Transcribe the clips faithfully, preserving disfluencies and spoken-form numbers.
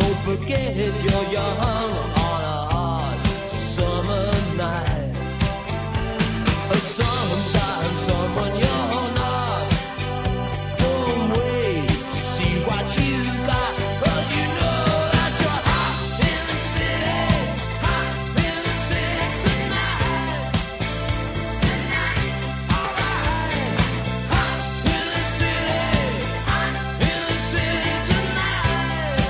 Don't forget you're young on a hot summer night. Sometimes someone you're not won't wait to see what you got. But you know that you're hot in the city, hot in the city tonight. Tonight, alright. Hot in the city, hot in the city tonight.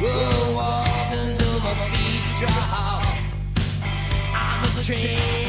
We'll walk until my feet drop. I'm a train.